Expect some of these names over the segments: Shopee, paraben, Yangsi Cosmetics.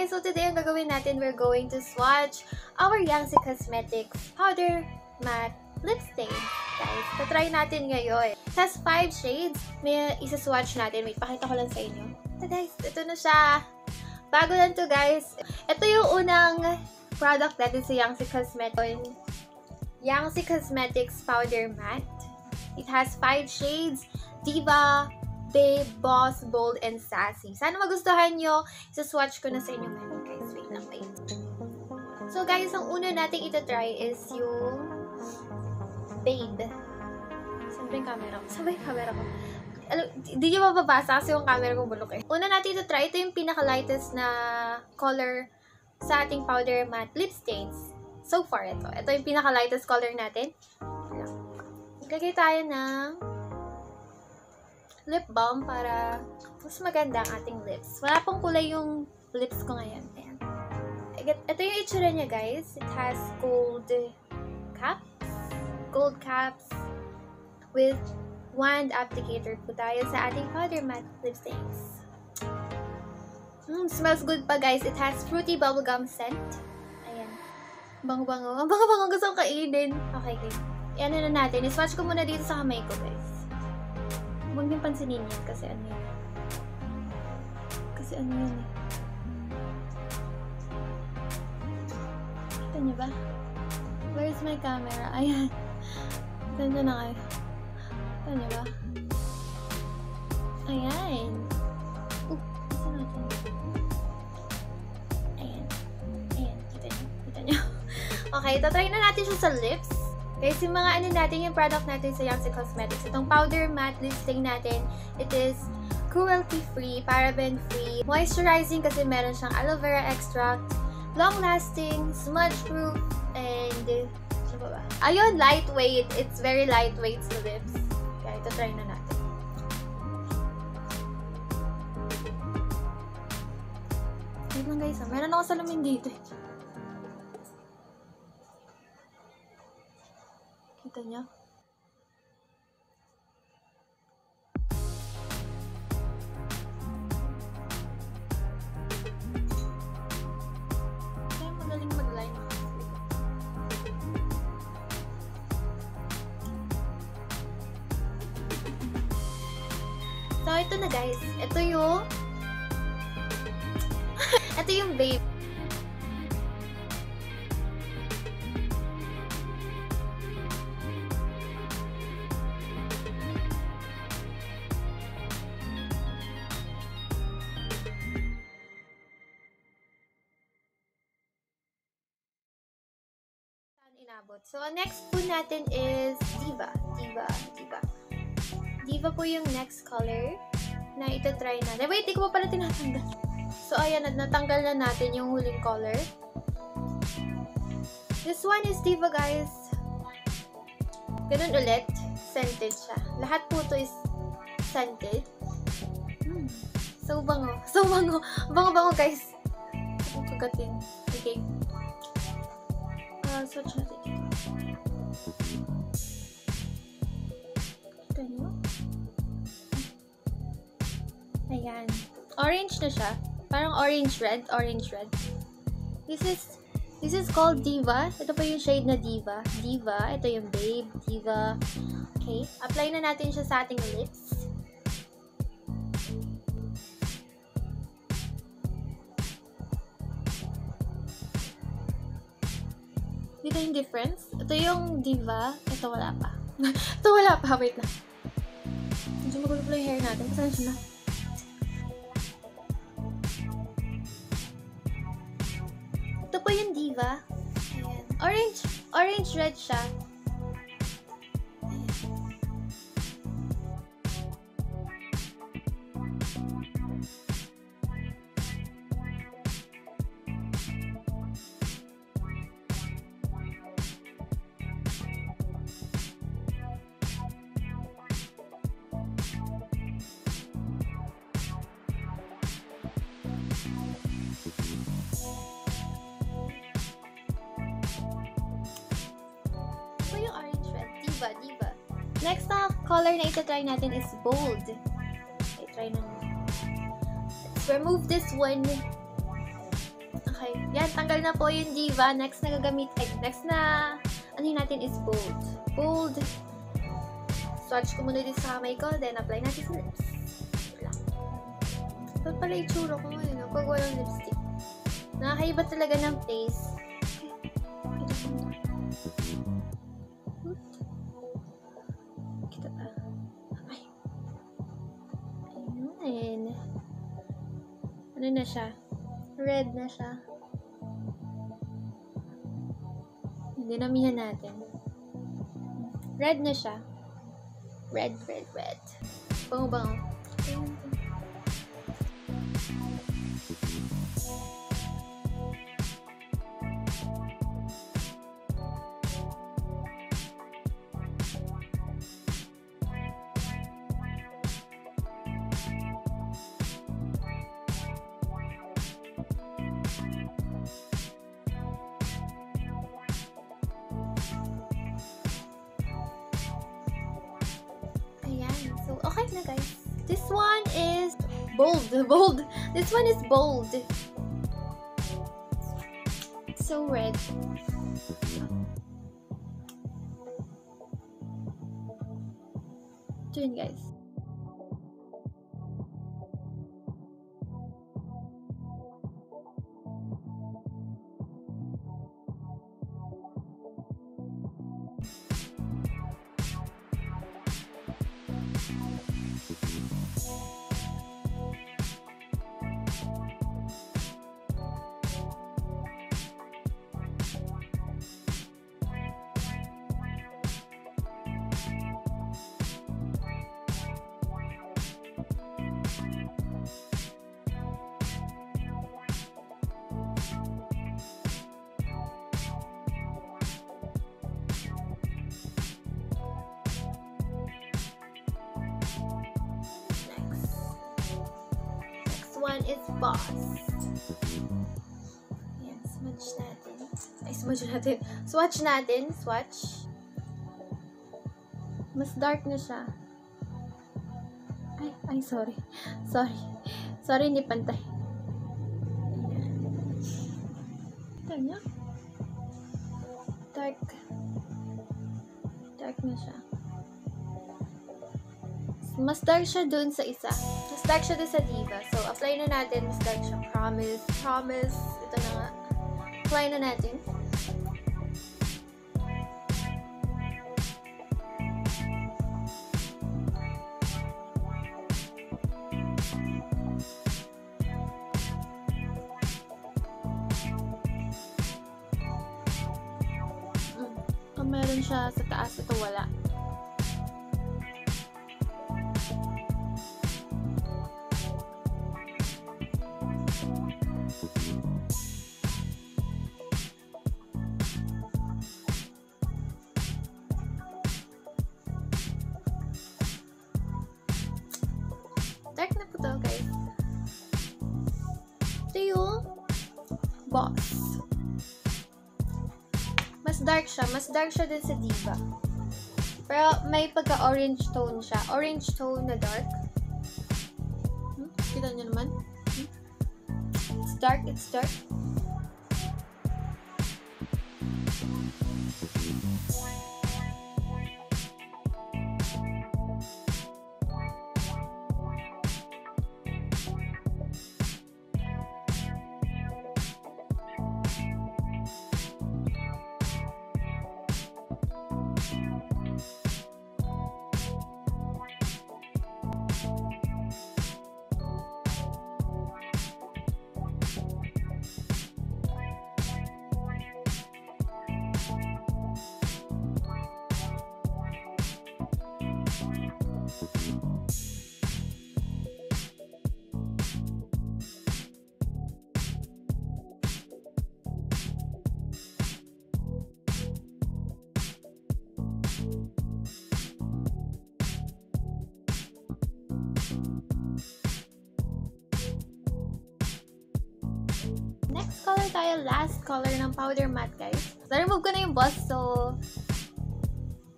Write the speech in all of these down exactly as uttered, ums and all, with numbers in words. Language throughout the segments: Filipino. guys! So today, ang gagawin natin, we're going to swatch our Yangsi Cosmetics Powder Matte Lipstick. Guys, tatry natin ngayon. Tapos five shades, may isa-swatch natin. Wait, pakita ko lang sa inyo. So guys, ito na siya. Bago lang to guys. Ito yung unang product natin sa Yangsi Cosmetics. Yangsi Cosmetics Powder Matte. It has five shades. Diva, Babe, Boss, Bold, and Sassy. Sana magustuhan nyo. Isa-swatch ko na sa inyo ngayon, guys. Wait lang, wait. So, guys, ang una natin itatry is yung Babe. Siyempre yung camera ko. Sabay yung camera ko. Alam, di nyo mababasa kasi yung camera ko bulok eh. Una natin itatry. Ito yung pinaka-lightest na color sa ating powder matte lip stains. So far, ito. Ito yung pinaka-lightest color natin. Maglagay tayo ng lip balm para mas maganda ang ating lips. Wala pong kulay yung lips ko ngayon. Ayan. Ito yung itsura niya, guys. It has gold caps. Gold caps with wand applicator po tayo sa ating powder matte lipsticks. Mm, smells good pa, guys. It has fruity bubblegum scent. Ayan. Bango-bango. Ang bango-bango, gusto kong kainin. Okay, guys. Ayan na natin. I-swatch ko muna dito sa kamay ko, guys. Huwag niyong pansinin yan kasi ano yun. Kasi ano yun eh. Kita niyo ba? Where's my camera? Ayan. Ganda na kayo. Kita niyo ba? Ayan. Uh, isa natin. Ayan. Ayan. Kita niyo. Kita niyo. Okay, tatry na natin siya sa lips. Guys, yung mga ano natin, yung product natin sa Yangsi Cosmetics. Itong powder matte lipstick natin, it is cruelty-free, paraben-free, moisturizing kasi meron siyang aloe vera extract, long-lasting, smudge-proof, and... Ba ba? Ayun, lightweight. It's very lightweight sa lips. Kaya ito, try na natin. Wait lang guys, meron ako salamin dito eh. Kita niyo? Kaya magaling mag-line. So, ito na guys. Ito yung ito yung Babe. So, next po natin is Diva. Diva. Diva. Diva po yung next color na ito try natin. Wait, di ko pa pala tinatanggal. So, ayan. Natanggal na natin yung huling color. This one is Diva, guys. Ganun ulit. Scented siya. Lahat po ito is scented. Hmm. So, bango. So, bango. Bango-bango, guys. Ang kagatin. Okay. Uh, swatch natin. Ayan. Orange na siya. Parang orange-red. Orange-red. This is this is called Diva. Ito pa yung shade na Diva. Diva. Ito yung Babe. Diva. Okay. Apply na natin siya sa ating lips. Dito yung difference. Ito yung Diva. Ito wala pa. Ito wala pa. Wait na. Medyo magulo pa yung hair natin. Saan siya na? Ito po yung Diva. Ayan. Orange, orange red siya. Diba? Next na color na itatry natin is Bold. Okay, try na. Let's remove this one. Okay. Yan, tanggal na po yung Diva. Next na gagamit. Ay, next na, ano natin is bold. Bold. Swatch ko muna dito sa kamay ko. Then, apply natin sa lips. Wala. Ito pala yung tsura ko ngayon. Kung walang lipstick. Nakakaiba talaga ng face. Kita pa. Ay. Ayun. Ano na siya? Red na siya. Dinamihan natin. Red na siya. Red, red, red. Bango-bango. Okay na guys. This one is bold. Bold. This one is bold. So red. Ito yun guys. One is boss. Ayan, smudge natin. Ay, smudge natin. Swatch natin. Swatch. Mas dark na siya. Ay, ay, sorry. Sorry. Sorry, hindi pantay. Ito niya. Dark. Dark na siya. Mas dark siya dun sa isa. Mas dark siya dun sa Diva. So, apply na natin. Mas dark siya. Promise. Promise. Ito na nga. Apply na natin. Mm. Ito meron siya sa taas. Ito wala. Dark na po ito guys. Ito yung boss. Mas dark siya. Mas dark siya din sa Diva. Pero may pagka-orange tone siya. Orange tone na dark. Hmm? Kita nyo naman. Hmm? It's dark. It's dark. Next color tayo, last color ng powder matte guys. So, remove ko na yung boss. So,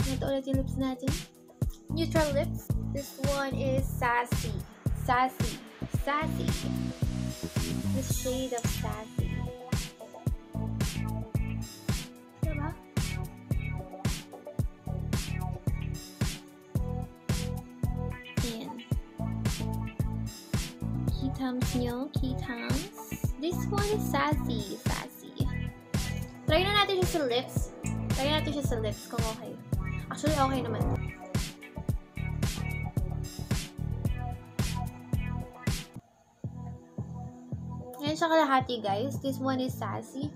ito ulit yung lips natin. Neutral lips. This one is Sassy. Sassy. Sassy. The shade of Sassy. Tams nyo, key tams. This one is sassy, sassy. Try na natin siya sa lips. Try natin siya sa lips kung okay. Actually, okay naman. Ngayon siya kalahati, guys. This one is sassy.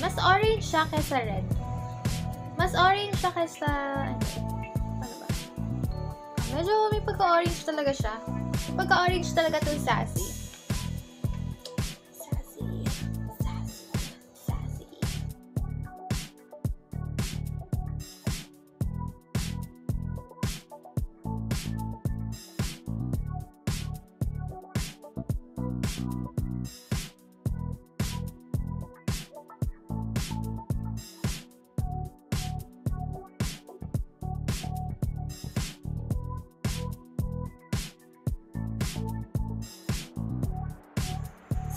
Mas orange siya kaysa red. Mas orange siya kaysa... Ano ba? Medyo may pagka-orange talaga siya. Pagka-orange talaga itong sassy. Sassy. Sassy. Sassy.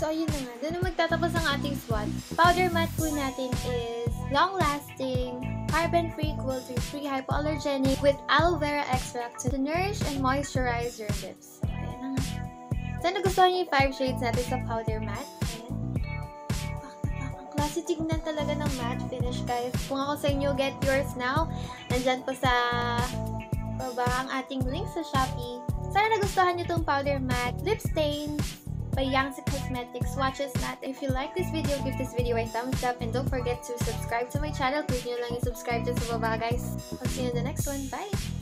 So, ayun na nga. Doon na magtatapos ang ating swatch. Powder matte po natin is long-lasting, carbon-free, cruelty-free, hypoallergenic with aloe vera extract to nourish and moisturize your lips. So, ayun na nga. Sana nagustuhan niyo yung five shades natin sa powder matte. Ayan. Ang klase tignan talaga ng matte finish, guys. Kung ako sa inyo, get yours now. Nandyan pa sa baba ang ating link sa Shopee. Sana nagustuhan niyo itong powder matte lip stains by Yangsi Cosmetics swatches natin. If you like this video, give this video a thumbs up and don't forget to subscribe to my channel. Click nyo lang yung subscribe dyan sa baba, guys. I'll see you in the next one. Bye!